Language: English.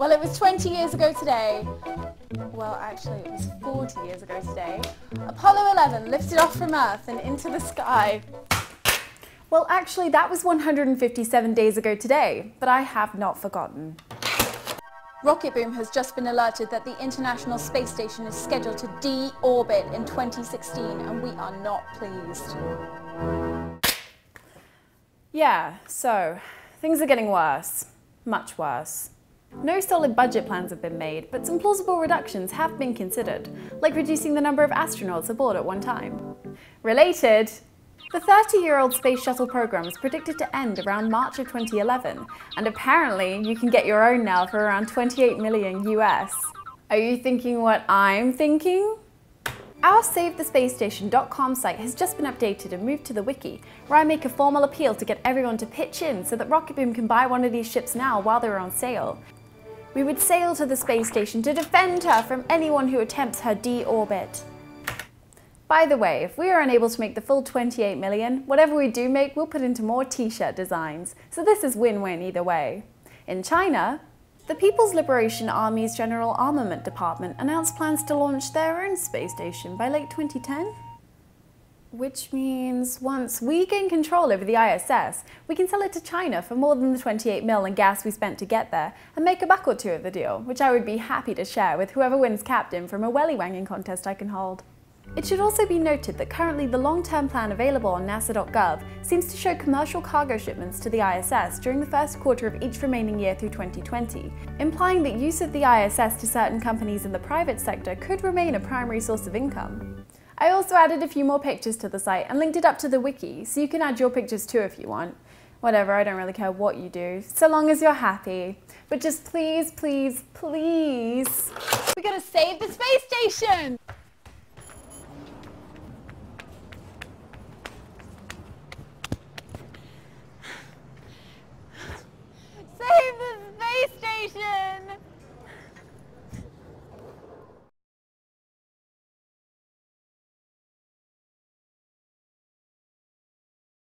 Well, it was 20 years ago today. Well, actually, it was 40 years ago today. Apollo 11 lifted off from Earth and into the sky. Well, actually, that was 157 days ago today, but I have not forgotten. Rocketboom has just been alerted that the International Space Station is scheduled to de-orbit in 2016, and we are not pleased. Yeah, so things are getting worse. Much worse. No solid budget plans have been made, but some plausible reductions have been considered, like reducing the number of astronauts aboard at one time. Related, the 30-year-old space shuttle program is predicted to end around March of 2011, and apparently you can get your own now for around $28 million US. Are you thinking what I'm thinking? Our SaveTheSpaceStation.com site has just been updated and moved to the wiki, where I make a formal appeal to get everyone to pitch in so that Rocketboom can buy one of these ships now while they're on sale. We would sail to the space station to defend her from anyone who attempts her de-orbit. By the way, if we are unable to make the full 28 million, whatever we do make, we'll put into more t-shirt designs. So this is win-win either way. In China, the People's Liberation Army's General Armament Department announced plans to launch their own space station by late 2010. Which means once we gain control over the ISS, we can sell it to China for more than the 28 mil in gas we spent to get there and make a buck or two of the deal, which I would be happy to share with whoever wins captain from a welly-wanging contest I can hold. It should also be noted that currently the long-term plan available on NASA.gov seems to show commercial cargo shipments to the ISS during the first quarter of each remaining year through 2020, implying that use of the ISS to certain companies in the private sector could remain a primary source of income. I also added a few more pictures to the site and linked it up to the wiki, so you can add your pictures too if you want. Whatever, I don't really care what you do, so long as you're happy. But just please, please, please, we gotta save the space station!